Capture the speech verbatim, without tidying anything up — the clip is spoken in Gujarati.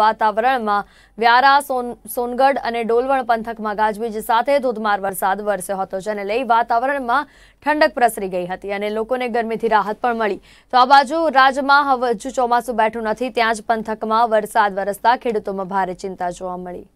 વાતાવરણમાં વ્યારા સોનગઢ અને ડોલવણ પંથકમાં ગાજવીજ સાથે ધોધમાર વરસાદ વરસ્યો હતો, જેને લઈ વાતાવરણમાં ઠંડક પ્રસરી ગઈ હતી અને લોકોને ગરમીથી રાહત પણ મળી. તો આ બાજુ રાજ્યમાં હજુ ચોમાસું બેઠું નથી, ત્યાં જ પંથકમાં વરસાદ વરસતા ખેડૂતોમાં ભારે ચિંતા જોવા મળી.